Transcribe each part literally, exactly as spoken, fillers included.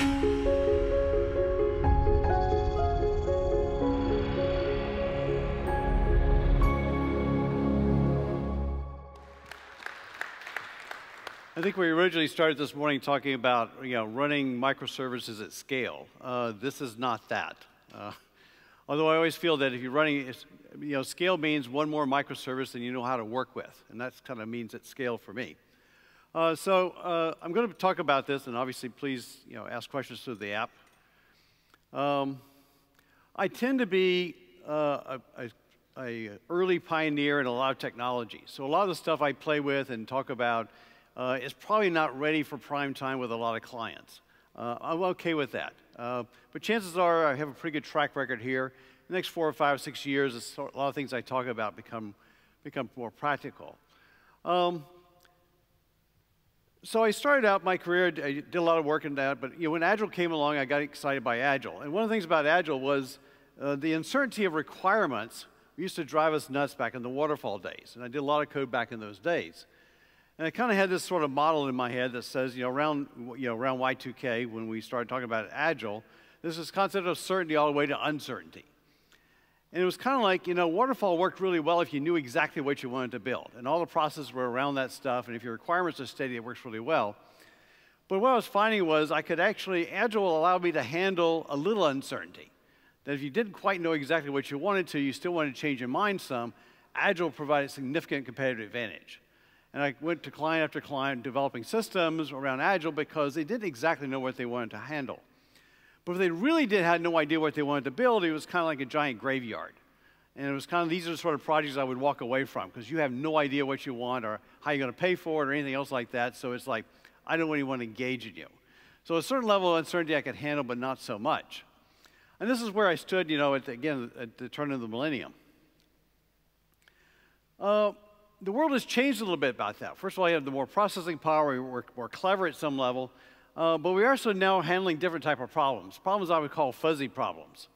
I think we originally started this morning talking about you know, running microservices at scale. Uh, this is not that. Uh, although I always feel that if you're running, you know, scale means one more microservice than you know how to work with, and that kind of means at scale for me. Uh, so uh, I'm going to talk about this, and obviously, please you know, ask questions through the app. Um, I tend to be uh, a, a, a early pioneer in a lot of technology. So a lot of the stuff I play with and talk about. Uh, it's probably not ready for prime time with a lot of clients. Uh, I'm okay with that. Uh, but chances are I have a pretty good track record here. The next four or five, six years, a lot of things I talk about become, become more practical. Um, so I started out my career, I did a lot of work in that, but you know, when Agile came along, I got excited by Agile. And one of the things about Agile was uh, the uncertainty of requirements used to drive us nuts back in the waterfall days. And I did a lot of code back in those days. And I kind of had this sort of model in my head that says, you know, around, you know, around Y two K, when we started talking about Agile, there's this concept of certainty all the way to uncertainty. And it was kind of like, you know, waterfall worked really well if you knew exactly what you wanted to build. And all the processes were around that stuff. And if your requirements are steady, it works really well. But what I was finding was I could actually, Agile allowed me to handle a little uncertainty. That if you didn't quite know exactly what you wanted to, you still wanted to change your mind some, Agile provided significant competitive advantage. And I went to client after client developing systems around Agile because they didn't exactly know what they wanted to handle. But if they really did have no idea what they wanted to build, it was kind of like a giant graveyard. And it was kind of, these are the sort of projects I would walk away from because you have no idea what you want or how you're going to pay for it or anything else like that. So it's like, I don't really want to engage in you. So a certain level of uncertainty I could handle, but not so much. And this is where I stood, you know, at the, again, at the turn of the millennium. Uh, The world has changed a little bit about that. First of all, you have the more processing power. We're, we're clever at some level. Uh, but we're also now handling different type of problems, problems I would call fuzzy problems.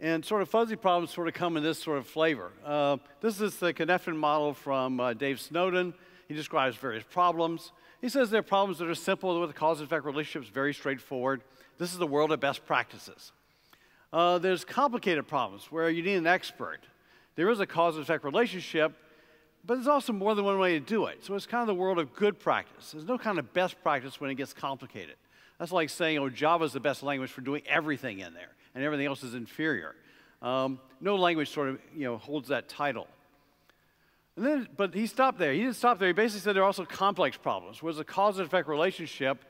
And sort of fuzzy problems sort of come in this sort of flavor. Uh, this is the Cynefin model from uh, Dave Snowden. He describes various problems. He says there are problems that are simple with the cause and effect relationships, very straightforward. This is the world of best practices. Uh, there's complicated problems where you need an expert. There is a cause and effect relationship. But there's also more than one way to do it. So it's kind of the world of good practice. There's no kind of best practice when it gets complicated. That's like saying, oh, Java is the best language for doing everything in there, and everything else is inferior. Um, no language sort of you know, holds that title. And then, but he stopped there. He didn't stop there. He basically said there are also complex problems, whereas the cause and effect relationship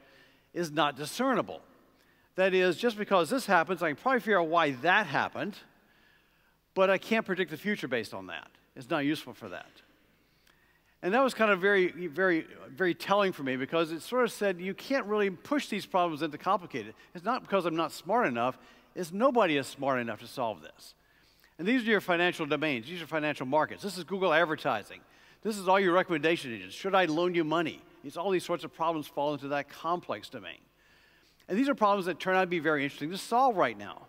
is not discernible. That is, just because this happens, I can probably figure out why that happened, but I can't predict the future based on that. It's not useful for that. And that was kind of very, very, very telling for me because it sort of said you can't really push these problems into complicated. It's not because I'm not smart enough. It's nobody is smart enough to solve this. And these are your financial domains. These are financial markets. This is Google advertising. This is all your recommendation engines. Should I loan you money? It's all these sorts of problems fall into that complex domain. And these are problems that turn out to be very interesting to solve right now.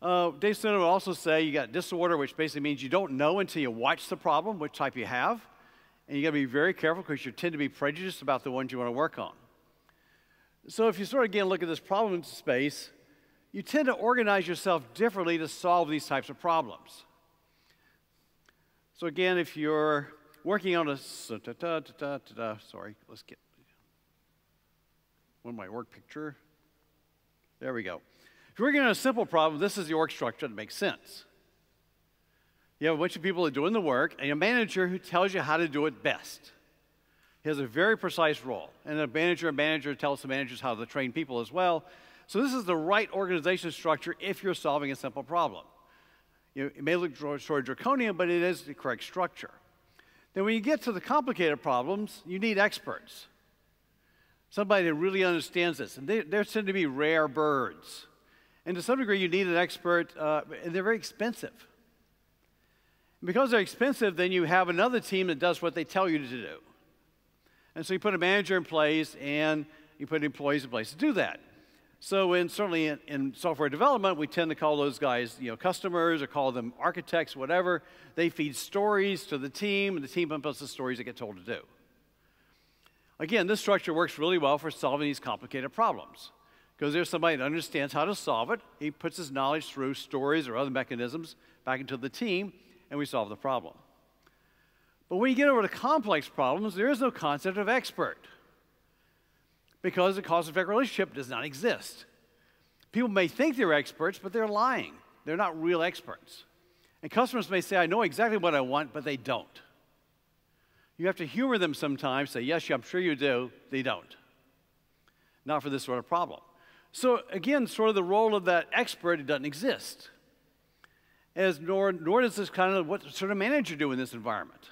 Uh, Dave Snowden would also say you got disorder, which basically means you don't know until you watch the problem, which type you have. And you got to be very careful because you tend to be prejudiced about the ones you want to work on. So if you sort of, again, look at this problem space, you tend to organize yourself differently to solve these types of problems. So again, if you're working on a... Sorry, let's get one of my work picture. There we go. If you're working on a simple problem, this is the org structure that makes sense. You have a bunch of people that are doing the work, and a manager who tells you how to do it best. He has a very precise role. And a manager and manager tells the managers how to train people as well. So this is the right organization structure if you're solving a simple problem. You know, it may look sort of draconian, but it is the correct structure. Then when you get to the complicated problems, you need experts. Somebody that really understands this. And they, they tend to be rare birds. And to some degree, you need an expert, uh, and they're very expensive. Because they're expensive, then you have another team that does what they tell you to do. And so you put a manager in place, and you put employees in place to do that. So in, certainly in, in software development, we tend to call those guys you know, customers or call them architects, whatever. They feed stories to the team, and the team implements the stories they get told to do. Again, this structure works really well for solving these complicated problems, because there's somebody that understands how to solve it. He puts his knowledge through stories or other mechanisms back into the team, and we solve the problem. But when you get over to complex problems, there is no concept of expert, because the cause-effect relationship does not exist. People may think they're experts, but they're lying. They're not real experts. And customers may say, I know exactly what I want, but they don't. You have to humor them sometimes, say, yes, I'm sure you do. They don't. Not for this sort of problem. So again, sort of the role of that expert, it doesn't exist. As nor, nor does this kind of what sort of manager do in this environment.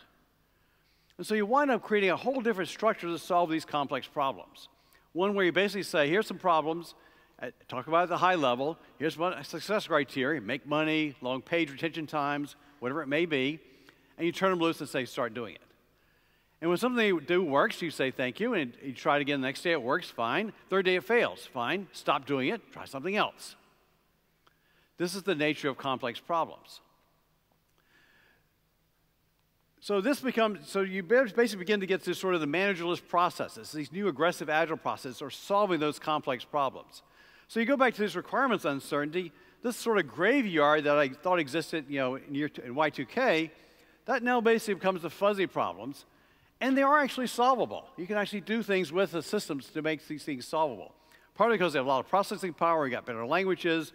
And so you wind up creating a whole different structure to solve these complex problems. One where you basically say, here's some problems. Talk about it at the high level. Here's one success criteria. Make money, long page retention times, whatever it may be. And you turn them loose and say, start doing it. And when something they do works, you say thank you, and you try it again the next day. It works, fine. Third day, it fails, fine. Stop doing it. Try something else. This is the nature of complex problems. So this becomes, so you basically begin to get to sort of the managerless processes. These new aggressive agile processes are solving those complex problems. So you go back to this requirements uncertainty, this sort of graveyard that I thought existed, you know, in, year in Y two K, that now basically becomes the fuzzy problems, and they are actually solvable. You can actually do things with the systems to make these things solvable. Partly because they have a lot of processing power, we got better languages,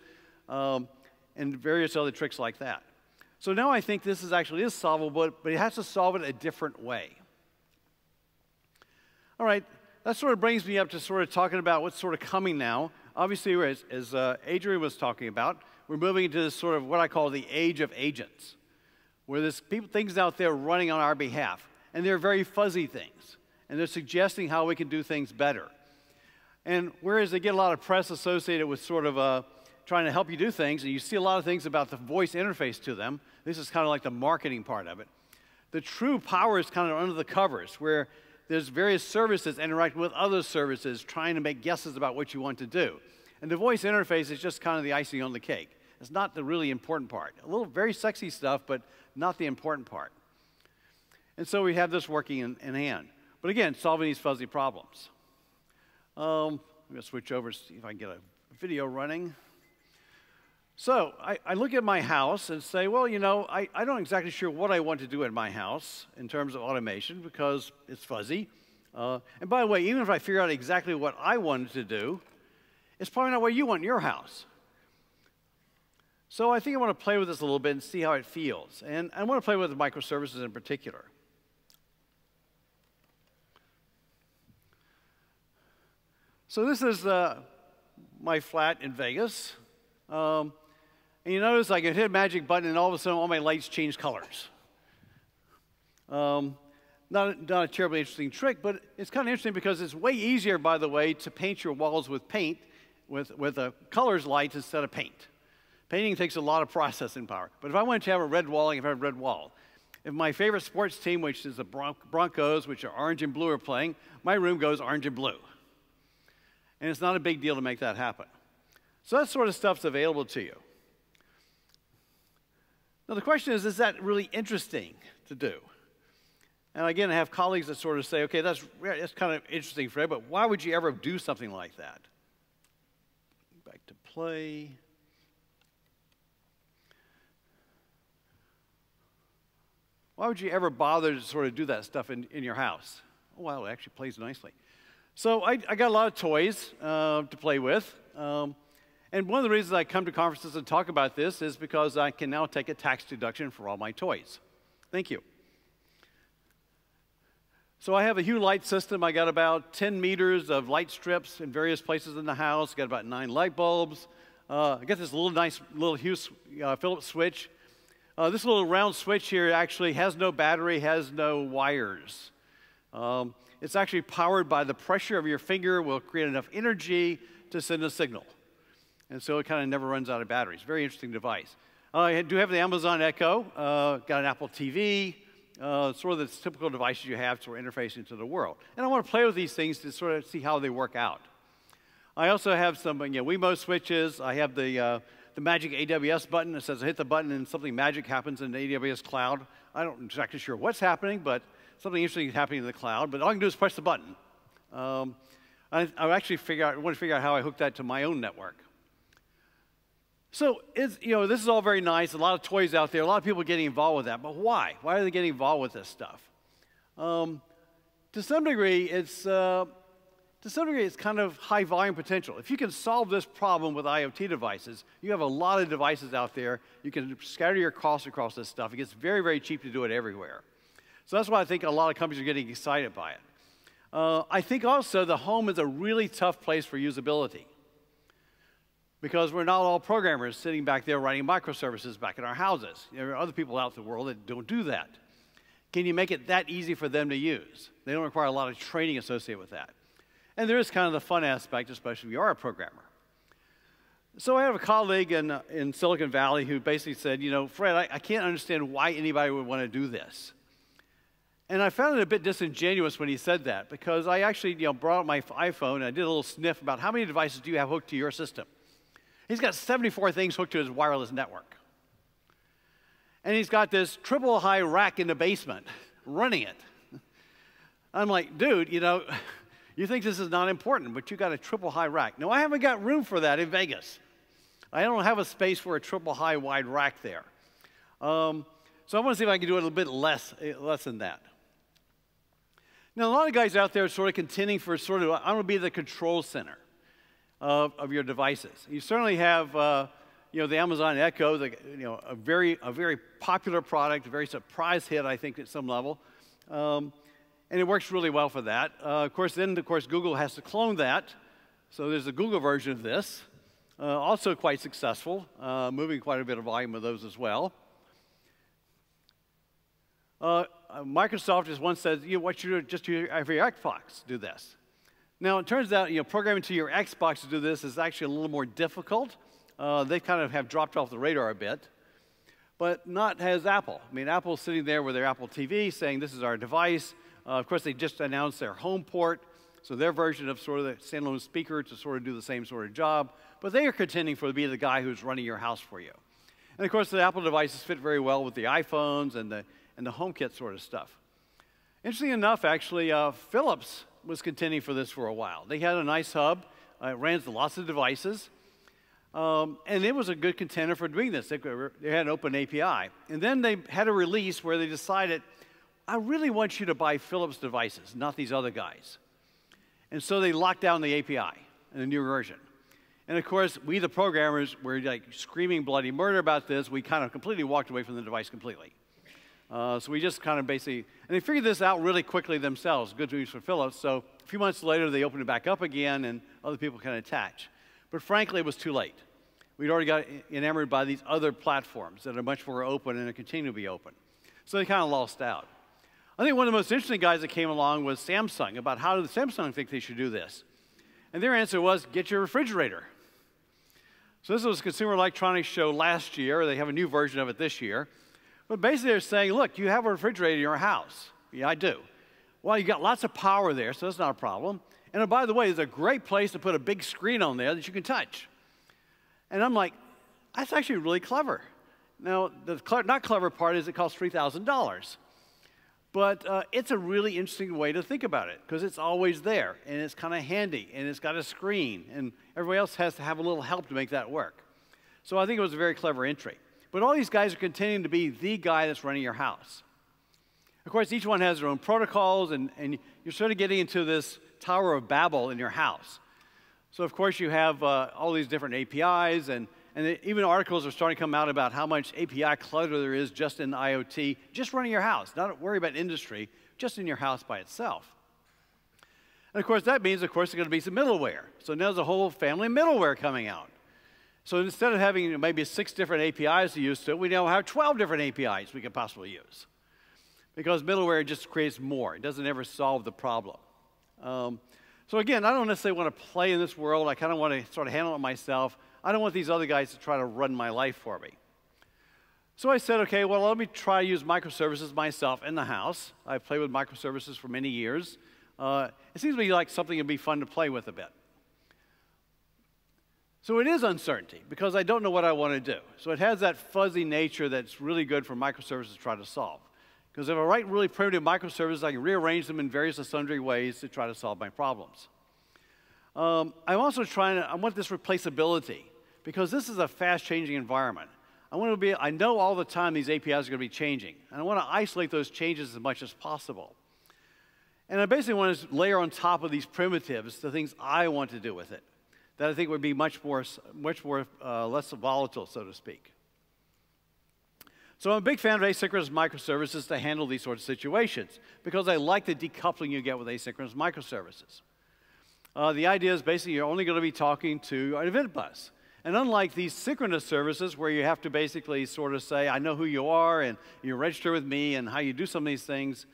um, and various other tricks like that. So now I think this is actually is solvable, but it has to solve it a different way. All right, that sort of brings me up to sort of talking about what's sort of coming now. Obviously, as, as uh, Adrian was talking about, we're moving into this sort of what I call the age of agents, where there's people, things out there running on our behalf, and they're very fuzzy things, and they're suggesting how we can do things better. And whereas they get a lot of press associated with sort of uh, trying to help you do things, and you see a lot of things about the voice interface to them, this is kind of like the marketing part of it. The true power is kind of under the covers, where there's various services interacting with other services trying to make guesses about what you want to do. And the voice interface is just kind of the icing on the cake. It's not the really important part. A little very sexy stuff, but not the important part. And so we have this working in, in hand. But again, solving these fuzzy problems. Um, I'm going to switch over to see if I can get a video running. So I, I look at my house and say, well, you know, I, I'm not exactly sure what I want to do in my house in terms of automation because it's fuzzy. Uh, and by the way, even if I figure out exactly what I wanted to do, it's probably not what you want in your house. So I think I want to play with this a little bit and see how it feels. And I want to play with the microservices in particular. So this is uh, my flat in Vegas. Um, And you notice I could hit a magic button, and all of a sudden, all my lights change colors. Um, not, not a terribly interesting trick, but it's kind of interesting because it's way easier, by the way, to paint your walls with paint, with, with a colors light instead of paint. Painting takes a lot of processing power. But if I wanted to have a red wall, I could have a red wall. If my favorite sports team, which is the Bron- Broncos, which are orange and blue, are playing, my room goes orange and blue. And it's not a big deal to make that happen. So that sort of stuff's available to you. Now, the question is, is that really interesting to do? And again, I have colleagues that sort of say, OK, that's, that's kind of interesting, Fred, but why would you ever do something like that? Back to play. Why would you ever bother to sort of do that stuff in, in your house? Oh, wow, it actually plays nicely. So I, I got a lot of toys uh, to play with. Um, And one of the reasons I come to conferences and talk about this is because I can now take a tax deduction for all my toys. Thank you. So I have a Hue light system. I got about ten meters of light strips in various places in the house. Got about nine light bulbs. Uh, I got this little nice little Hue uh, Philips switch. Uh, this little round switch here actually has no battery, has no wires. Um, it's actually powered by the pressure of your finger. Will create enough energy to send a signal. And so it kind of never runs out of batteries. Very interesting device. Uh, I do have the Amazon Echo. Uh, got an Apple T V. Uh, sort of the typical devices you have sort of interfacing to the world. And I want to play with these things to sort of see how they work out. I also have some you know, Wiimote switches. I have the, uh, the magic A W S button. It says I hit the button and something magic happens in the A W S cloud. I don't exactly sure what's happening, but something interesting is happening in the cloud. But all I can do is press the button. Um, I, I actually figure out, I want to figure out how I hook that to my own network. So it's, you know, this is all very nice. A lot of toys out there. A lot of people are getting involved with that. But why? Why are they getting involved with this stuff? Um, to some degree, it's uh, to some degree it's kind of high volume potential. If you can solve this problem with IoT devices, you have a lot of devices out there. You can scatter your costs across this stuff. It gets very, very cheap to do it everywhere. So that's why I think a lot of companies are getting excited by it. Uh, I think also the home is a really tough place for usability, because we're not all programmers sitting back there writing microservices back in our houses. There are other people out in the world that don't do that. Can you make it that easy for them to use? They don't require a lot of training associated with that. And there is kind of the fun aspect, especially if you are a programmer. So I have a colleague in, in Silicon Valley who basically said, you know, Fred, I, I can't understand why anybody would want to do this. And I found it a bit disingenuous when he said that, because I actually, you know, brought up my iPhone and I did a little sniff about how many devices do you have hooked to your system. He's got seventy-four things hooked to his wireless network. And he's got this triple high rack in the basement running it. I'm like, dude, you know, you think this is not important, but you got a triple high rack. Now, I haven't got room for that in Vegas. I don't have a space for a triple high wide rack there. Um, so I want to see if I can do a little bit less, less than that. Now, a lot of guys out there are sort of contending for sort of, I'm going to be the control center Of, of your devices. You certainly have, uh, you know, the Amazon Echo, the, you know, a very, a very popular product, a very surprise hit, I think, at some level, um, and it works really well for that. Uh, of course, then, of course, Google has to clone that, so there's a Google version of this, uh, also quite successful, uh, moving quite a bit of volume of those as well. Uh, Microsoft just once said, you know, what you do, just do every Xbox do this. Now, it turns out, you know, programming to your Xbox to do this is actually a little more difficult. Uh, they kind of have dropped off the radar a bit, but not has Apple. I mean, Apple's sitting there with their Apple T V saying, this is our device. Uh, of course, they just announced their home port, so their version of sort of the standalone speaker to sort of do the same sort of job. But they are contending for being the guy who's running your house for you. And, of course, the Apple devices fit very well with the iPhones and the, and the HomeKit sort of stuff. Interesting enough, actually, uh, Philips was contending for this for a while. They had a nice hub. Uh, it ran lots of devices. Um, and it was a good contender for doing this. They, they had an open A P I. And then they had a release where they decided, I really want you to buy Philips devices, not these other guys. And so they locked down the A P I in a new version. And of course, we the programmers were like screaming bloody murder about this. We kind of completely walked away from the device completely. Uh, so we just kind of basically, and they figured this out really quickly themselves, good news for Philips. So a few months later, they opened it back up again, and other people can attach. But frankly, it was too late. We'd already got enamored by these other platforms that are much more open and continue to be open. So they kind of lost out. I think one of the most interesting guys that came along was Samsung, about how did Samsung think they should do this? And their answer was, get your refrigerator. So this was a Consumer Electronics Show last year. They have a new version of it this year. But basically, they're saying, look, you have a refrigerator in your house. Yeah, I do. Well, you've got lots of power there, so that's not a problem. And oh, by the way, there's a great place to put a big screen on there that you can touch. And I'm like, that's actually really clever. Now, the cl not clever part is it costs three thousand dollars. But uh, it's a really interesting way to think about it, because it's always there, and it's kind of handy, and it's got a screen, and everybody else has to have a little help to make that work. So I think it was a very clever entry. But all these guys are continuing to be the guy that's running your house. Of course, each one has their own protocols, and, and you're sort of getting into this Tower of Babel in your house. So, of course, you have uh, all these different A P Is, and, and even articles are starting to come out about how much A P I clutter there is just in IoT, just running your house. Not worry about industry, just in your house by itself. And, of course, that means, of course, there's going to be some middleware. So now there's a whole family of middleware coming out. So instead of having maybe six different A P Is to use to, we now have twelve different A P Is we could possibly use. Because middleware just creates more. It doesn't ever solve the problem. Um, so again, I don't necessarily want to play in this world. I kind of want to sort of handle it myself. I don't want these other guys to try to run my life for me. So I said, okay, well, let me try to use microservices myself in the house. I've played with microservices for many years. Uh, it seems to me like something would be fun to play with a bit. So it is uncertainty, because I don't know what I want to do. So it has that fuzzy nature that's really good for microservices to try to solve. Because if I write really primitive microservices, I can rearrange them in various and sundry ways to try to solve my problems. Um, I'm also trying to, I want this replaceability, because this is a fast-changing environment. I want to be, I know all the time these A P Is are going to be changing, and I want to isolate those changes as much as possible. And I basically want to layer on top of these primitives the things I want to do with it, that I think would be much more, much more uh, less volatile, so to speak. So I'm a big fan of asynchronous microservices to handle these sorts of situations, because I like the decoupling you get with asynchronous microservices. Uh, the idea is basically you're only going to be talking to an event bus. And unlike these synchronous services where you have to basically sort of say, I know who you are, and you register with me, and how you do some of these things,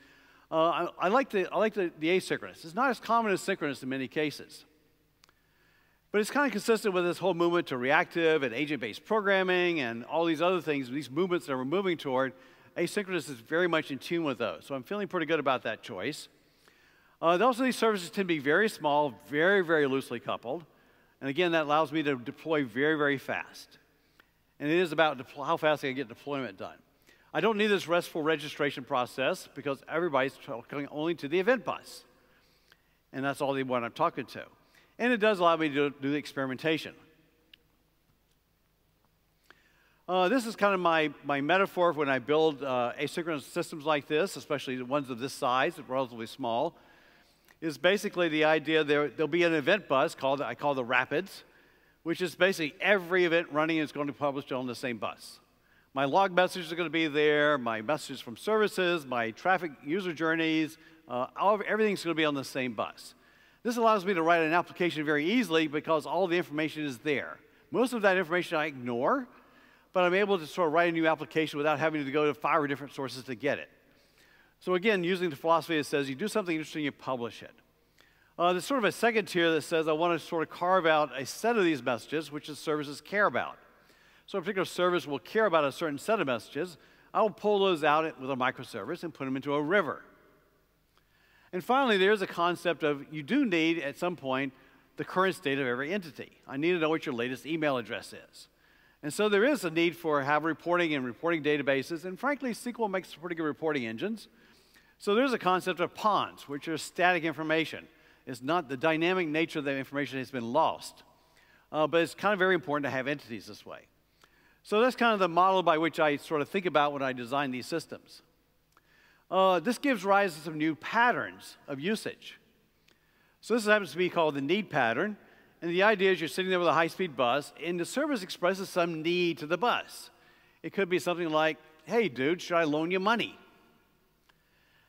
uh, I, I like, the, I like the, the asynchronous. It's not as common as synchronous in many cases. But it's kind of consistent with this whole movement to reactive and agent-based programming and all these other things, these movements that we're moving toward. Asynchronous is very much in tune with those. So I'm feeling pretty good about that choice. Uh, also, these services tend to be very small, very, very loosely coupled. And again, that allows me to deploy very, very fast. And it is about how fast I can get deployment done. I don't need this RESTful registration process because everybody's talking only to the event bus. And that's all the one I'm talking to. And it does allow me to do the experimentation. Uh, this is kind of my, my metaphor when I build uh, asynchronous systems like this, especially the ones of this size, relatively small. Is basically the idea there, there'll be an event bus called, I call the Rapids, which is basically every event running is going to publish on the same bus. My log messages are going to be there, my messages from services, my traffic user journeys, uh, all, everything's going to be on the same bus. This allows me to write an application very easily because all the information is there. Most of that information I ignore, but I'm able to sort of write a new application without having to go to five or different sources to get it. So again, using the philosophy that says you do something interesting, you publish it. Uh, there's sort of a second tier that says I want to sort of carve out a set of these messages, which the services care about. So a particular service will care about a certain set of messages. I'll pull those out with a microservice and put them into a river. And finally, there's a concept of you do need, at some point, the current state of every entity. I need to know what your latest email address is. And so there is a need for have reporting and reporting databases. And frankly, S Q L makes pretty good reporting engines. So there's a concept of ponds, which are static information. It's not the dynamic nature of that information has been lost. Uh, but it's kind of very important to have entities this way. So that's kind of the model by which I sort of think about when I design these systems. Uh, this gives rise to some new patterns of usage. So this happens to be called the need pattern. And the idea is you're sitting there with a high-speed bus, and the service expresses some need to the bus. It could be something like, hey, dude, should I loan you money?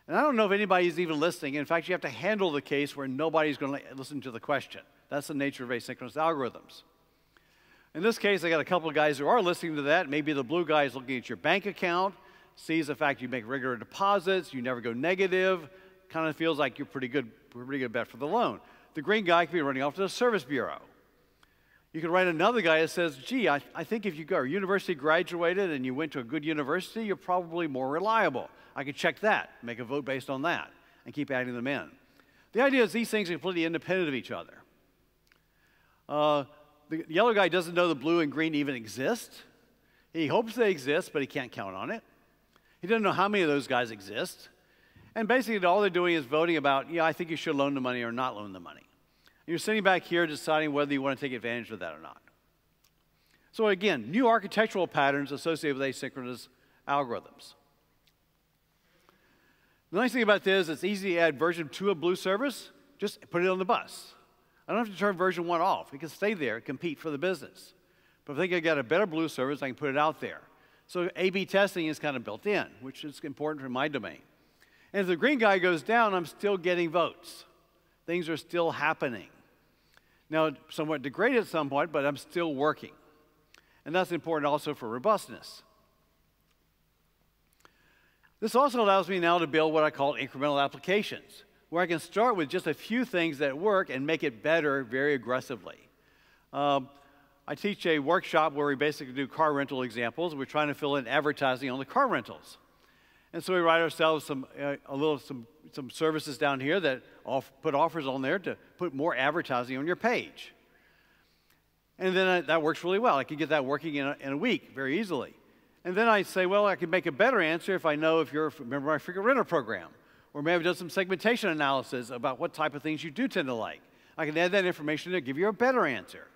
And I don't know if anybody's even listening. In fact, you have to handle the case where nobody's going to listen to the question. That's the nature of asynchronous algorithms. In this case, I got a couple of guys who are listening to that. Maybe the blue guy is looking at your bank account, sees the fact you make regular deposits, you never go negative, kind of feels like you're pretty good, pretty good bet for the loan. The green guy could be running off to the service bureau. You could write another guy that says, gee, I, I think if you are university graduated and you went to a good university, you're probably more reliable. I could check that, make a vote based on that, and keep adding them in. The idea is these things are completely independent of each other. Uh, the yellow guy doesn't know the blue and green even exist. He hopes they exist, but he can't count on it. He doesn't know how many of those guys exist. And basically, all they're doing is voting about, yeah, I think you should loan the money or not loan the money. And you're sitting back here deciding whether you want to take advantage of that or not. So again, new architectural patterns associated with asynchronous algorithms. The nice thing about this is it's easy to add version two of blue service. Just put it on the bus. I don't have to turn version one off. It can stay there, compete for the business. But if I think I've got a better blue service, I can put it out there. So A B testing is kind of built in, which is important for my domain. And if the green guy goes down, I'm still getting votes. Things are still happening. Now, somewhat degraded at some point, but I'm still working. And that's important also for robustness. This also allows me now to build what I call incremental applications, where I can start with just a few things that work and make it better very aggressively. Um, I teach a workshop where we basically do car rental examples. We're trying to fill in advertising on the car rentals. And so we write ourselves some, uh, a little, some, some services down here that off, put offers on there to put more advertising on your page. And then I, that works really well. I can get that working in a, in a week very easily. And then I say, well, I can make a better answer if I know if you're a member of my frequent renter program, or maybe I've done some segmentation analysis about what type of things you do tend to like. I can add that information to give you a better answer.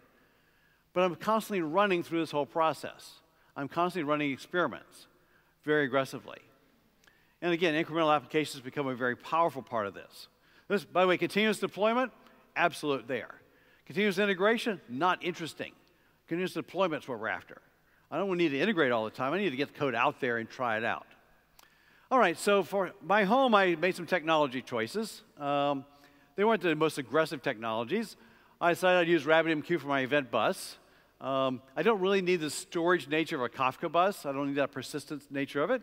But I'm constantly running through this whole process. I'm constantly running experiments very aggressively. And again, incremental applications become a very powerful part of this. This, by the way, continuous deployment, absolute there. Continuous integration, not interesting. Continuous deployment is what we're after. I don't need to integrate all the time. I need to get the code out there and try it out. All right, so for my home, I made some technology choices. Um, they weren't the most aggressive technologies. I decided I'd use RabbitMQ for my event bus. Um, I don't really need the storage nature of a Kafka bus. I don't need that persistent nature of it.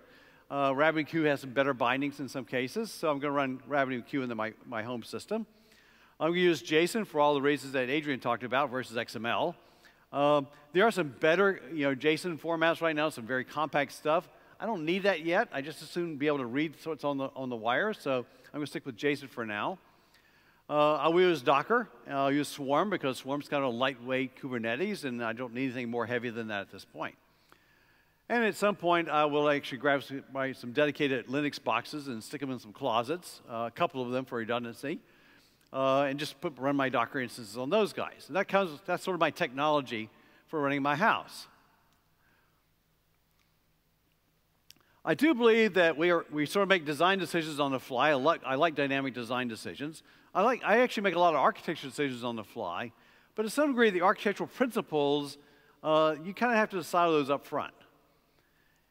Uh, RabbitMQ has some better bindings in some cases, so I'm going to run RabbitMQ into my, my home system. I'm going to use JSON for all the reasons that Adrian talked about versus X M L. Um, there are some better you know, JSON formats right now, some very compact stuff. I don't need that yet. I just assume be able to read what's on the, on the wire, so I'm going to stick with JSON for now. Uh, I'll use Docker, and I'll use Swarm, because Swarm's kind of a lightweight Kubernetes, and I don't need anything more heavy than that at this point. And at some point, I will actually grab some, my, some dedicated Linux boxes and stick them in some closets, uh, a couple of them for redundancy, uh, and just put, run my Docker instances on those guys. And that comes, that's sort of my technology for running my house. I do believe that we, are, we sort of make design decisions on the fly. I like, I like dynamic design decisions. I, like, I actually make a lot of architecture decisions on the fly, but to some degree, the architectural principles, uh, you kind of have to decide those up front.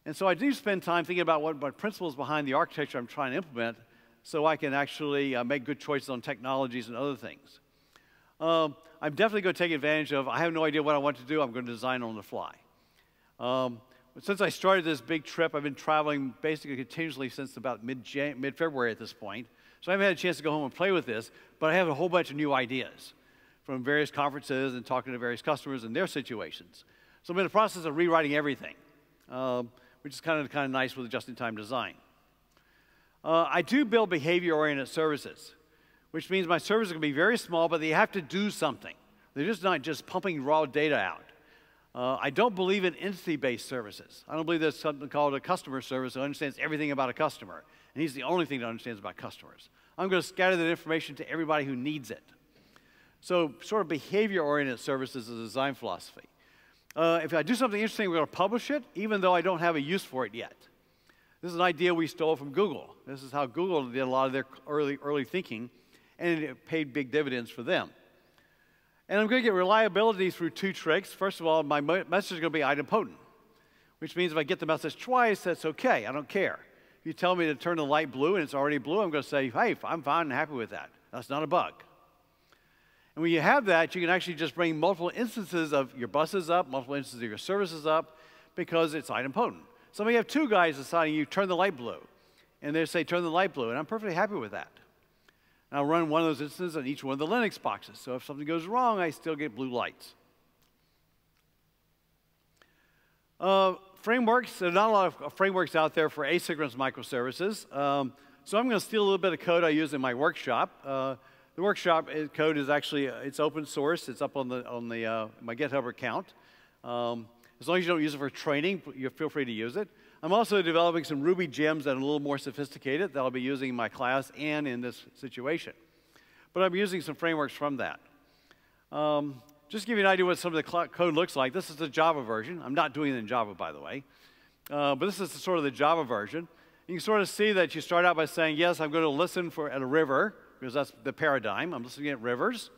And so I do spend time thinking about what, what principles behind the architecture I'm trying to implement so I can actually uh, make good choices on technologies and other things. Um, I'm definitely going to take advantage of, I have no idea what I want to do, I'm going to design on the fly. Um, since I started this big trip, I've been traveling basically continuously since about mid-February at this point. So I haven't had a chance to go home and play with this, but I have a whole bunch of new ideas from various conferences and talking to various customers and their situations. So I'm in the process of rewriting everything, um, which is kind of, kind of nice with just-in-time design. Uh, I do build behavior-oriented services, which means my services can be very small, but they have to do something. They're just not just pumping raw data out. Uh, I don't believe in entity-based services. I don't believe there's something called a customer service that understands everything about a customer. And he's the only thing that understands about customers. I'm going to scatter that information to everybody who needs it. So sort of behavior-oriented services is a design philosophy. Uh, if I do something interesting, we're going to publish it, even though I don't have a use for it yet. This is an idea we stole from Google. This is how Google did a lot of their early, early thinking, and it paid big dividends for them. And I'm going to get reliability through two tricks. First of all, my message is going to be idempotent, which means if I get the message twice, that's okay. I don't care. If you tell me to turn the light blue and it's already blue, I'm going to say, hey, I'm fine and happy with that. That's not a bug. And when you have that, you can actually just bring multiple instances of your buses up, multiple instances of your services up, because it's idempotent. So you have two guys deciding you turn the light blue, and they say turn the light blue, and I'm perfectly happy with that. And I'll run one of those instances on each one of the Linux boxes. So if something goes wrong, I still get blue lights. Uh, frameworks, there are not a lot of frameworks out there for asynchronous microservices. Um, so I'm going to steal a little bit of code I use in my workshop. Uh, The workshop code is actually, it's open source. It's up on, the, on the, uh, my GitHub account. Um, as long as you don't use it for training, you feel free to use it. I'm also developing some Ruby gems that are a little more sophisticated that I'll be using in my class and in this situation. But I'm using some frameworks from that. Um, just to give you an idea what some of the code looks like, this is the Java version. I'm not doing it in Java, by the way. Uh, but this is the, sort of the Java version. You can sort of see that you start out by saying, yes, I'm going to listen for, at a river, because that's the paradigm. I'm listening at rivers.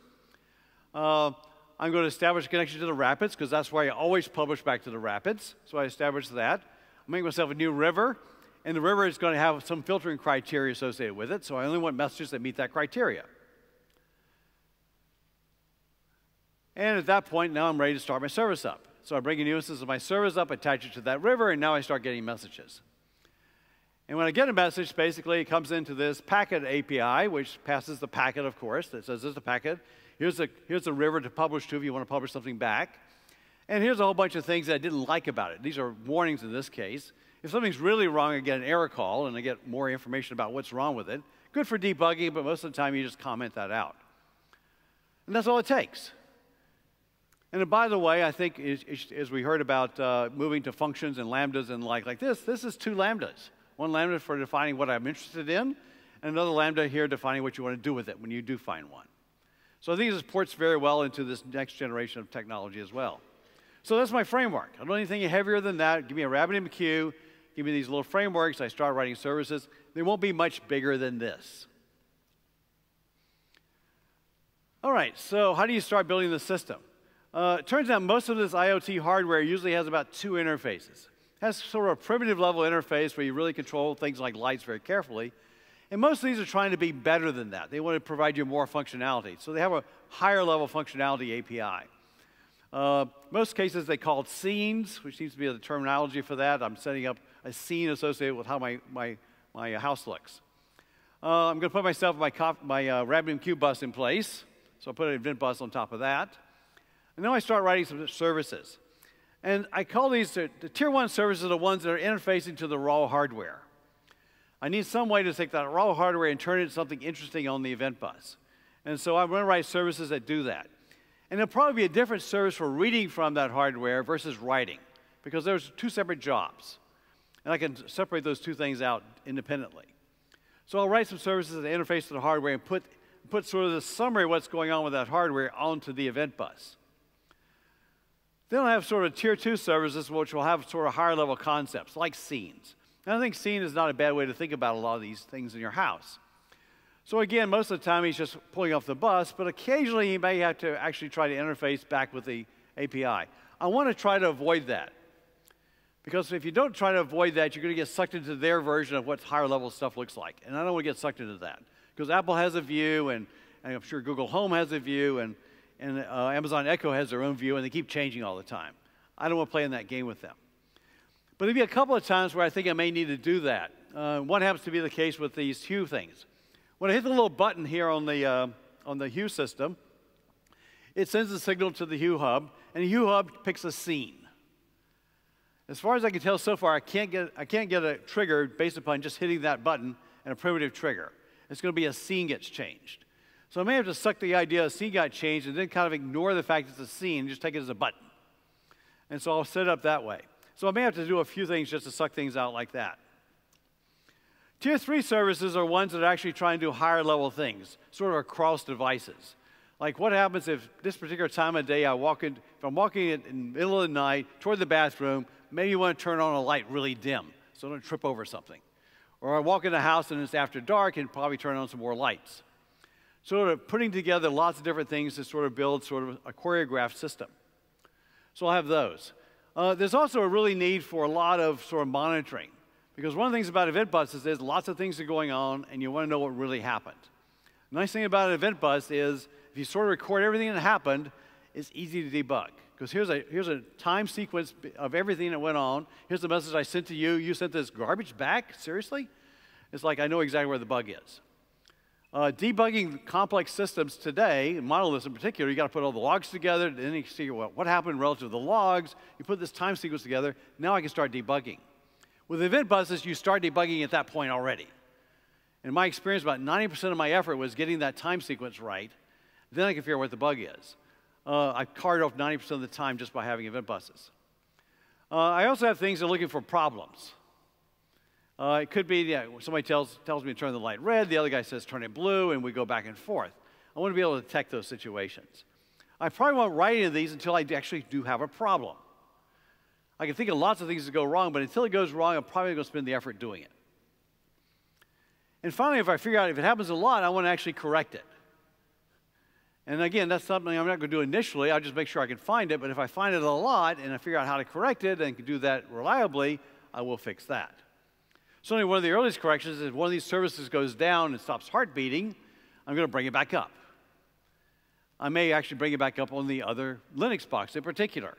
Uh, I'm going to establish a connection to the rapids, because that's where I always publish back to the rapids. So I establish that. I make myself a new river, and the river is going to have some filtering criteria associated with it, so I only want messages that meet that criteria. And at that point, now I'm ready to start my service up. So I bring a new instance of my service up, attach it to that river, and now I start getting messages. And when I get a message, basically, it comes into this packet A P I, which passes the packet, of course, that says, this is a packet. Here's a, here's a river to publish to if you want to publish something back. And here's a whole bunch of things that I didn't like about it. These are warnings in this case. If something's really wrong, I get an error call, and I get more information about what's wrong with it. Good for debugging, but most of the time, you just comment that out. And that's all it takes. And by the way, I think as we heard about uh, moving to functions and lambdas and like, like this, this is two lambdas. One lambda for defining what I'm interested in, and another lambda here defining what you want to do with it when you do find one. So I think this ports very well into this next generation of technology as well. So that's my framework. I don't want anything heavier than that. Give me a RabbitMQ, give me these little frameworks, I start writing services. They won't be much bigger than this. All right, so how do you start building the system? Uh, it turns out most of this IoT hardware usually has about two interfaces. It has sort of a primitive level interface where you really control things like lights very carefully. And most of these are trying to be better than that. They want to provide you more functionality. So they have a higher level functionality A P I. Uh, most cases they call it scenes, which seems to be the terminology for that. I'm setting up a scene associated with how my, my, my house looks. Uh, I'm going to put myself my, my uh, RabbitMQ bus in place. So I put an event bus on top of that. And then I start writing some services. And I call these the, the tier one services are the ones that are interfacing to the raw hardware. I need some way to take that raw hardware and turn it into something interesting on the event bus. And so I'm going to write services that do that. And there'll probably be a different service for reading from that hardware versus writing, because there's two separate jobs. And I can separate those two things out independently. So I'll write some services that interface to the hardware and put, put sort of the summary of what's going on with that hardware onto the event bus. Then I'll have sort of tier two services, which will have sort of higher level concepts, like scenes. And I think scene is not a bad way to think about a lot of these things in your house. So again, most of the time he's just pulling off the bus, but occasionally he may have to actually try to interface back with the A P I. I want to try to avoid that, because if you don't try to avoid that, you're going to get sucked into their version of what higher level stuff looks like. And I don't want to get sucked into that, because Apple has a view, and, and I'm sure Google Home has a view, and, and uh, Amazon Echo has their own view, and they keep changing all the time. I don't want to play in that game with them. But there'll be a couple of times where I think I may need to do that. Uh, one happens to be the case with these Hue things. When I hit the little button here on the, uh, on the Hue system, it sends a signal to the Hue hub, and the Hue hub picks a scene. As far as I can tell so far, I can't get, I can't get a trigger based upon just hitting that button and a primitive trigger. It's going to be a scene gets changed. So I may have to suck the idea a scene got changed and then kind of ignore the fact it's a scene and just take it as a button. And so I'll set it up that way. So I may have to do a few things just to suck things out like that. Tier three services are ones that are actually trying to do higher level things, sort of across devices. Like what happens if this particular time of day I walk in, if I'm walking in the middle of the night toward the bathroom, maybe you want to turn on a light really dim so I don't trip over something. Or I walk in the house and it's after dark and probably turn on some more lights. Sort of putting together lots of different things to sort of build sort of a choreographed system. So I'll have those. Uh, there's also a really need for a lot of sort of monitoring, because one of the things about event buses is lots of things are going on and you want to know what really happened. The nice thing about an event bus is if you sort of record everything that happened, it's easy to debug, because here's a, here's a time sequence of everything that went on. Here's the message I sent to you. You sent this garbage back? Seriously? It's like I know exactly where the bug is. Uh, debugging complex systems today, monoliths in particular, you got to put all the logs together, and then you can see well, what happened relative to the logs. You put this time sequence together, now I can start debugging. With event buses, you start debugging at that point already. In my experience, about ninety percent of my effort was getting that time sequence right, then I can figure out what the bug is. Uh, I carted off ninety percent of the time just by having event buses. Uh, I also have things that are looking for problems. Uh, it could be yeah, somebody tells, tells me to turn the light red, the other guy says turn it blue, and we go back and forth. I want to be able to detect those situations. I probably won't write any of these until I actually do have a problem. I can think of lots of things that go wrong, but until it goes wrong, I'm probably going to spend the effort doing it. And finally, if I figure out if it happens a lot, I want to actually correct it. And again, that's something I'm not going to do initially. I'll just make sure I can find it. But if I find it a lot and I figure out how to correct it and can do that reliably, I will fix that. So one of the earliest corrections is if one of these services goes down and stops heart beating, I'm going to bring it back up. I may actually bring it back up on the other Linux box in particular.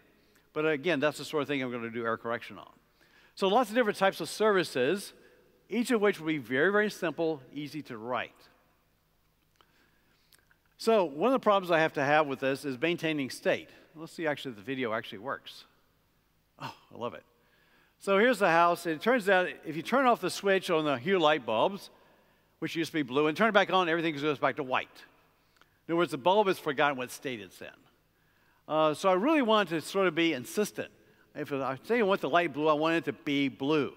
But again, that's the sort of thing I'm going to do error correction on. So lots of different types of services, each of which will be very, very simple, easy to write. So one of the problems I have to have with this is maintaining state. Let's see actually if the video actually works. Oh, I love it. So here's the house. It turns out if you turn off the switch on the Hue light bulbs, which used to be blue, and turn it back on, everything goes back to white. In other words, the bulb has forgotten what state it's in. Uh, so I really wanted to sort of be insistent. If I say I want the light blue, I want it to be blue.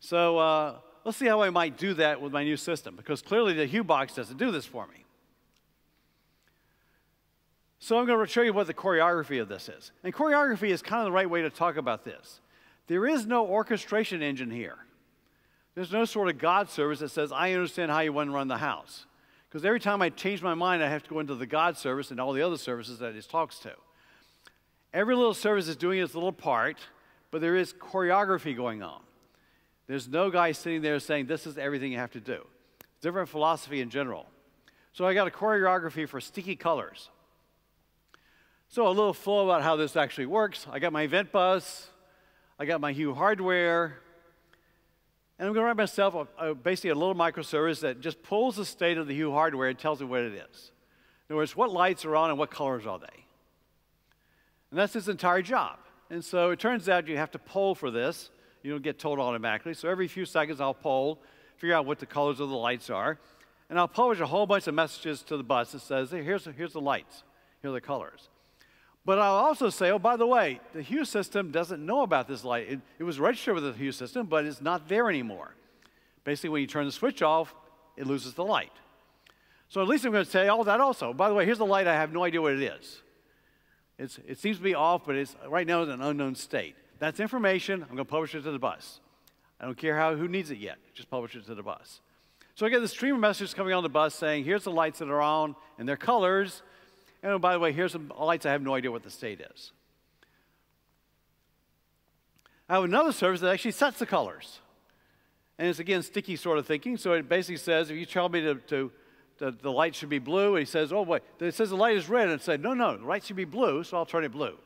So uh, let's see how I might do that with my new system, because clearly the Hue box doesn't do this for me. So I'm going to show you what the choreography of this is. And choreography is kind of the right way to talk about this. There is no orchestration engine here. There's no sort of God service that says, I understand how you want to run the house. Because every time I change my mind, I have to go into the God service and all the other services that it talks to. Every little service is doing its little part, but there is choreography going on. There's no guy sitting there saying, this is everything you have to do. Different philosophy in general. So I got a choreography for sticky colors. So a little flow about how this actually works. I got my event bus. I got my Hue hardware. And I'm going to write myself a, a, basically a little microservice that just pulls the state of the Hue hardware and tells me what it is. In other words, what lights are on and what colors are they. And that's its entire job. And so it turns out you have to poll for this. You don't get told automatically. So every few seconds I'll poll, figure out what the colors of the lights are. And I'll publish a whole bunch of messages to the bus that says, hey, here's, here's the lights, here are the colors. But I'll also say, oh, by the way, the Hue system doesn't know about this light. It, it was registered with the Hue system, but it's not there anymore. Basically, when you turn the switch off, it loses the light. So at least I'm going to say all that also. By the way, here's the light. I have no idea what it is. It's, it seems to be off, but it's, right now it's an unknown state. That's information. I'm going to publish it to the bus. I don't care how, who needs it yet. Just publish it to the bus. So I get this stream of messages coming on the bus saying, here's the lights that are on and their colors. And oh, by the way, here's some lights I have no idea what the state is. I have another service that actually sets the colors. And it's, again, sticky sort of thinking. So it basically says, if you tell me to, to, to the light should be blue, and he says, oh, wait, it says the light is red. And it says, no, no, the light should be blue, so I'll turn it blue.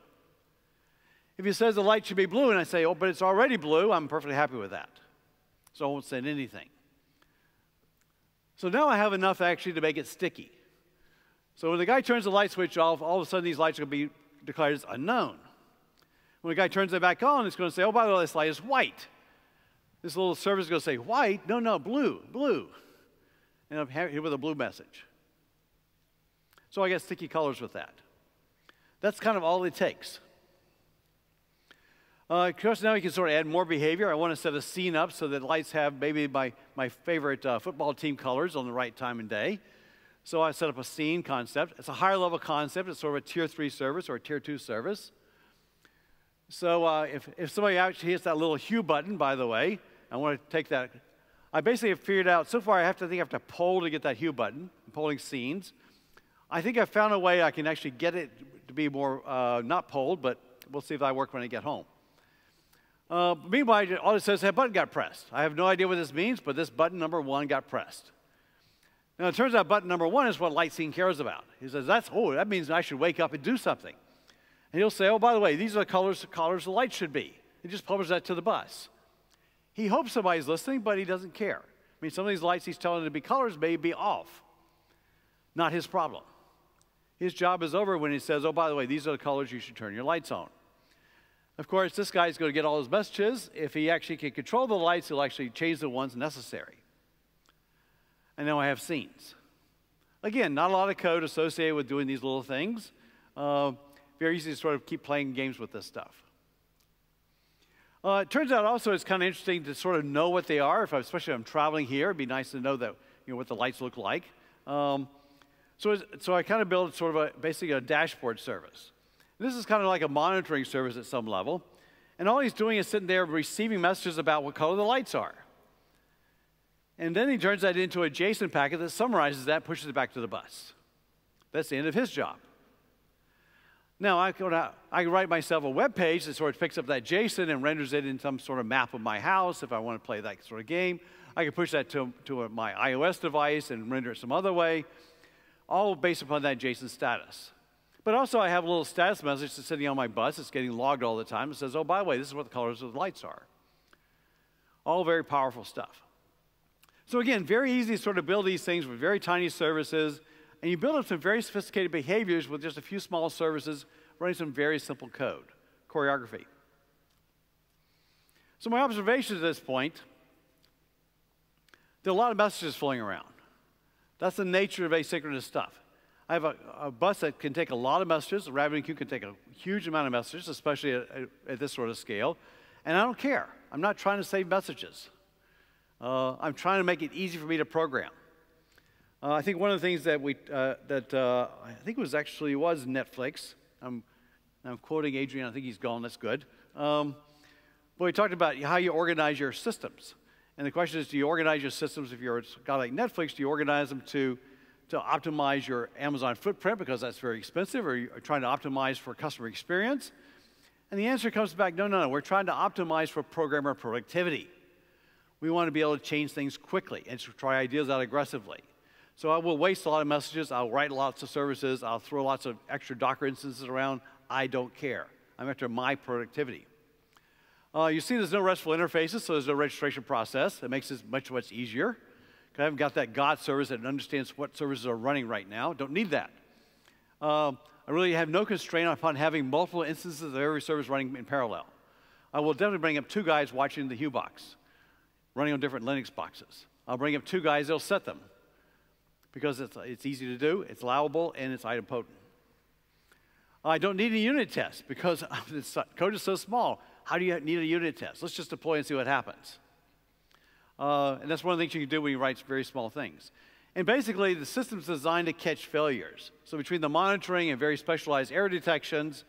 If he says the light should be blue, and I say, oh, but it's already blue, I'm perfectly happy with that. So I won't send anything. So now I have enough, actually, to make it sticky. So when the guy turns the light switch off, all of a sudden these lights are going to be declared as unknown. When the guy turns it back on, it's going to say, oh, by the way, this light is white. This little service is going to say, white? No, no, blue, blue. And I'm here with a blue message. So I get sticky colors with that. That's kind of all it takes. Uh, of course, now you can sort of add more behavior. I want to set a scene up so that lights have maybe my, my favorite uh, football team colors on the right time and day. So I set up a scene concept. It's a higher level concept. It's sort of a tier three service or a tier two service. So uh, if, if somebody actually hits that little Hue button, by the way, I want to take that. I basically have figured out, so far I have to think I have to poll to get that Hue button. I'm polling scenes. I think I've found a way I can actually get it to be more, uh, not polled, but we'll see if I work when I get home. Uh, meanwhile, all it says is that button got pressed. I have no idea what this means, but this button number one got pressed. Now, it turns out button number one is what light scene cares about. He says, that's, oh, that means I should wake up and do something. And he'll say, oh, by the way, these are the colors, the colors the light should be. He just publishes that to the bus. He hopes somebody's listening, but he doesn't care. I mean, some of these lights he's telling to be colors may be off. Not his problem. His job is over when he says, oh, by the way, these are the colors you should turn your lights on. Of course, this guy's going to get all his messages. If he actually can control the lights, he'll actually change the ones necessary. And now I have scenes. Again, not a lot of code associated with doing these little things. Uh, very easy to sort of keep playing games with this stuff. Uh, it turns out also it's kind of interesting to sort of know what they are, if I, especially if I'm traveling here. It'd be nice to know that, you know, what the lights look like. Um, so, so I kind of built sort of a, basically a dashboard service. And this is kind of like a monitoring service at some level. And all he's doing is sitting there receiving messages about what color the lights are. And then he turns that into a JSON packet that summarizes that, pushes it back to the bus. That's the end of his job. Now, I can, I can write myself a web page that sort of picks up that JSON and renders it in some sort of map of my house if I want to play that sort of game. I can push that to, to my iOS device and render it some other way, all based upon that JSON status. But also, I have a little status message that's sitting on my bus. It's getting logged all the time. It says, oh, by the way, this is what the colors of the lights are. All very powerful stuff. So again, very easy to sort of build these things with very tiny services. And you build up some very sophisticated behaviors with just a few small services running some very simple code, choreography. So my observations at this point, there are a lot of messages flowing around. That's the nature of asynchronous stuff. I have a, a bus that can take a lot of messages. RabbitMQ can take a huge amount of messages, especially at, at, at this sort of scale. And I don't care. I'm not trying to save messages. Uh, I'm trying to make it easy for me to program. Uh, I think one of the things that we uh, that uh, I think it was actually was Netflix. I'm I'm quoting Adrian. I think he's gone. That's good. Um, but we talked about how you organize your systems, and the question is: do you organize your systems if you're a guy like Netflix? Do you organize them to to optimize your Amazon footprint because that's very expensive, or you're trying to optimize for customer experience? And the answer comes back: no, no, no. We're trying to optimize for programmer productivity. We want to be able to change things quickly and to try ideas out aggressively. So I will waste a lot of messages, I'll write lots of services, I'll throw lots of extra Docker instances around, I don't care. I'm after my productivity. Uh, you see there's no RESTful interfaces, so there's no registration process. That makes this much, much easier. I haven't got that God service that understands what services are running right now. Don't need that. Um, I really have no constraint upon having multiple instances of every service running in parallel. I will definitely bring up two guys watching the Hue box, running on different Linux boxes. I'll bring up two guys, they'll set them. Because it's, it's easy to do, it's allowable, and it's idempotent. I don't need a unit test because the code is so small. How do you need a unit test? Let's just deploy and see what happens. Uh, and that's one of the things you can do when you write very small things. And basically, the system's designed to catch failures. So between the monitoring and very specialized error detections,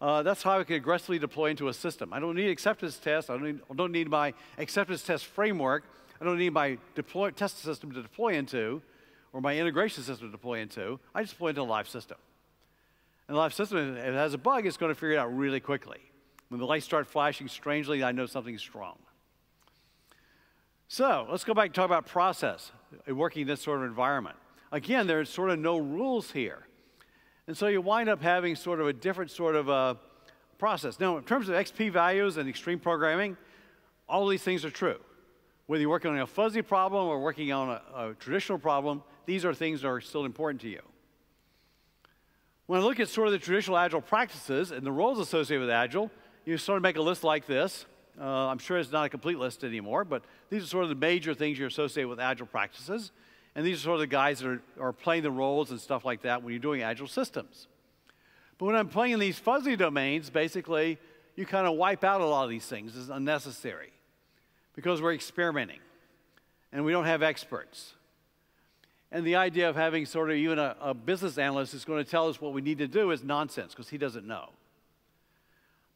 uh, that's how I can aggressively deploy into a system. I don't need acceptance tests. I don't need, I don't need my acceptance test framework. I don't need my deploy, test system to deploy into, or my integration system to deploy into. I just deploy into a live system. And a live system, if it has a bug, it's going to figure it out really quickly. When the lights start flashing strangely, I know something's wrong. So let's go back and talk about process, working in this sort of environment. Again, there's sort of no rules here. And so you wind up having sort of a different sort of a process. Now, in terms of X P values and extreme programming, all these things are true. Whether you're working on a fuzzy problem or working on a, a traditional problem, these are things that are still important to you. When I look at sort of the traditional Agile practices and the roles associated with Agile, you sort of make a list like this. Uh, I'm sure it's not a complete list anymore, but these are sort of the major things you associate with Agile practices. And these are sort of the guys that are, are playing the roles and stuff like that when you're doing Agile systems. But when I'm playing in these fuzzy domains, basically, you kind of wipe out a lot of these things. It's unnecessary because we're experimenting and we don't have experts. And the idea of having sort of even a, a business analyst who's going to tell us what we need to do is nonsense because he doesn't know.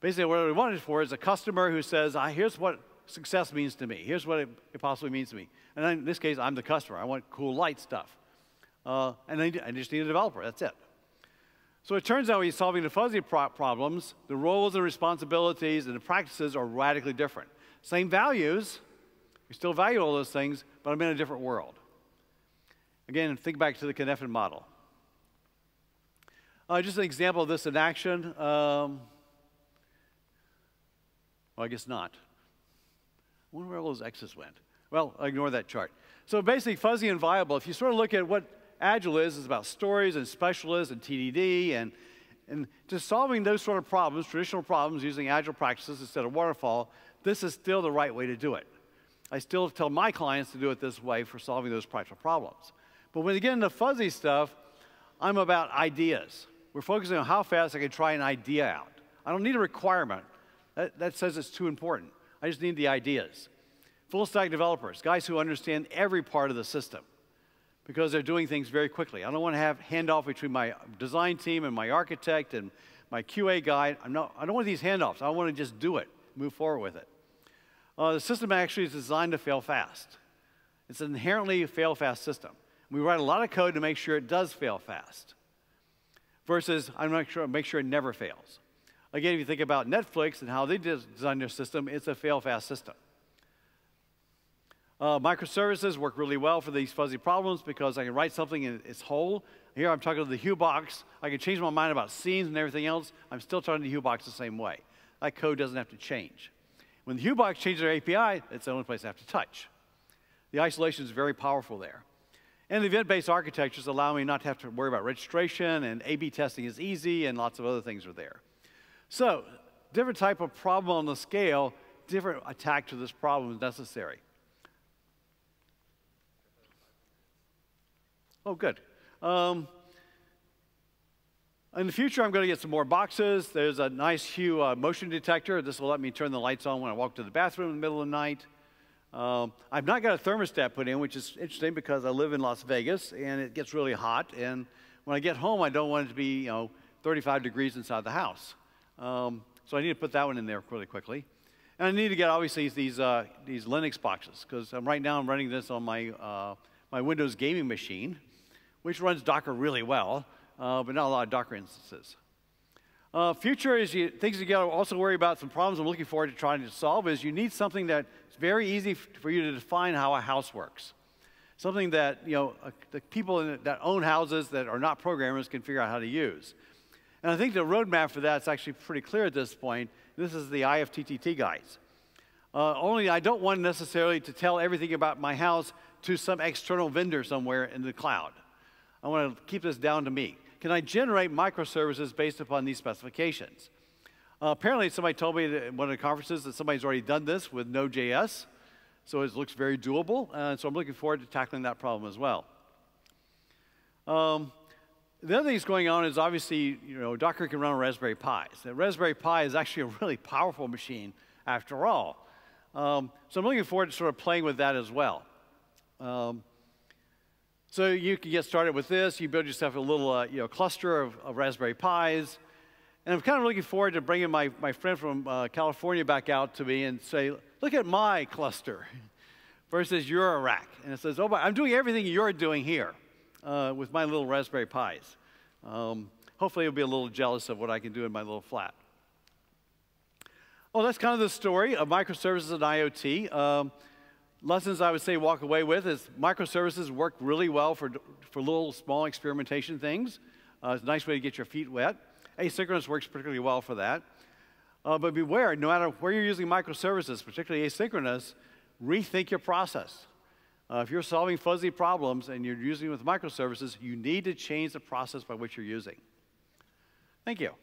Basically, what we want it for is a customer who says, ah, here's what success means to me. Here's what it, it possibly means to me. And in this case, I'm the customer. I want cool light stuff. Uh, and I, I just need a developer. That's it. So it turns out when you're solving the fuzzy pro problems, the roles and responsibilities and the practices are radically different. Same values. You still value all those things, but I'm in a different world. Again, think back to the Cynefin model. Uh, just an example of this in action. Um, well, I guess not. I wonder where all those X's went. Well, ignore that chart. So basically, fuzzy and viable. If you sort of look at what Agile is, it's about stories and specialists and T D D and, and just solving those sort of problems, traditional problems using Agile practices instead of waterfall, this is still the right way to do it. I still tell my clients to do it this way for solving those types of problems. But when you get into fuzzy stuff, I'm about ideas. We're focusing on how fast I can try an idea out. I don't need a requirement. That, that says it's too important. I just need the ideas. Full stack developers, guys who understand every part of the system because they're doing things very quickly. I don't want to have handoff between my design team and my architect and my Q A guy. I'm not, I don't want these handoffs. I want to just do it, move forward with it. Uh, the system actually is designed to fail fast. It's an inherently fail-fast system. We write a lot of code to make sure it does fail fast versus I make sure, make sure it never fails. Again, if you think about Netflix and how they design their system, it's a fail-fast system. Uh, microservices work really well for these fuzzy problems because I can write something and it's whole. Here I'm talking to the Hue box. I can change my mind about scenes and everything else. I'm still talking to the Hue box the same way. That code doesn't have to change. When the Hue box changes their A P I, it's the only place I have to touch. The isolation is very powerful there. And event-based architectures allow me not to have to worry about registration, and A B testing is easy, and lots of other things are there. So different type of problem on the scale, different attack to this problem is necessary. Oh, good. Um, In the future, I'm going to get some more boxes. There's a nice Hue uh, motion detector. This will let me turn the lights on when I walk to the bathroom in the middle of the night. Um, I've not got a thermostat put in, which is interesting because I live in Las Vegas, and it gets really hot. And when I get home, I don't want it to be, you know, thirty-five degrees inside the house. Um, so I need to put that one in there really quickly. And I need to get, obviously, these, uh, these Linux boxes, because right now I'm running this on my, uh, my Windows gaming machine, which runs Docker really well, uh, but not a lot of Docker instances. Uh, future is you, things you got to also worry about, some problems I'm looking forward to trying to solve, is you need something that's very easy for you to define how a house works. Something that, you know, uh, the people in, that own houses that are not programmers can figure out how to use. And I think the roadmap for that is actually pretty clear at this point. This is the I F T T T guides. Uh, only I don't want necessarily to tell everything about my house to some external vendor somewhere in the cloud. I want to keep this down to me. Can I generate microservices based upon these specifications? Uh, apparently, somebody told me at one of the conferences that somebody's already done this with Node J S. So it looks very doable. Uh, so I'm looking forward to tackling that problem as well. Um, The other thing that's going on is, obviously, you know, Docker can run on Raspberry Pis. The Raspberry Pi is actually a really powerful machine, after all. Um, so I'm looking forward to sort of playing with that as well. Um, so you can get started with this. You build yourself a little, uh, you know, cluster of, of Raspberry Pis. And I'm kind of looking forward to bringing my, my friend from uh, California back out to me and say, look at my cluster versus your rack. And it says, oh, but I'm doing everything you're doing here. Uh, with my little Raspberry Pis. Um, hopefully, you'll be a little jealous of what I can do in my little flat. Well, that's kind of the story of microservices and I O T. Um, lessons I would say walk away with is microservices work really well for, for little, small experimentation things. Uh, it's a nice way to get your feet wet. Asynchronous works particularly well for that. Uh, but beware, no matter where you're using microservices, particularly asynchronous, rethink your process. Uh, if you're solving fuzzy problems and you're using it with microservices, you need to change the process by which you're using. Thank you.